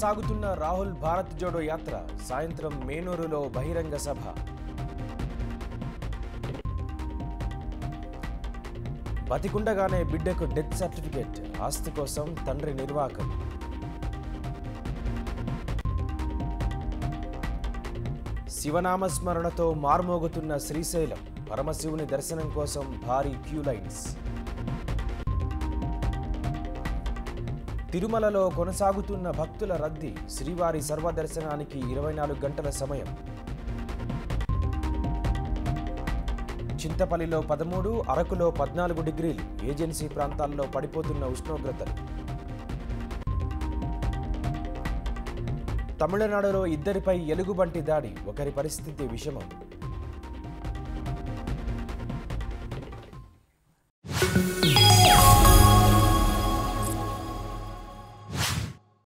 కొనసాగుతున్న రాహుల్ భారత్ జోడో యాత్ర సాయంత్రం మేనూరులో బహిరంగ సభ. బతికుండగానే బిడ్డకు డెత్ సర్టిఫికేట్, ఆస్తి కోసం తండ్రి నిర్వాకం. శివనామస్మరణతో మార్మోగుతున్న శ్రీశైలం, పరమశివుని దర్శనం కోసం భారీ క్యూ లైన్స్. తిరుమలలో కొనసాగుతున్న భక్తుల రద్దీ, శ్రీవారి సర్వదర్శనానికి 24 గంటల సమయం. చింతపల్లిలో 13, అరకులో 14 డిగ్రీలు, ఏజెన్సీ ప్రాంతాల్లో పడిపోతున్న ఉష్ణోగ్రతలు. తమిళనాడులో ఇద్దరిపై ఎలుగుబంటి దాడి, ఒకరి పరిస్థితి విషమం.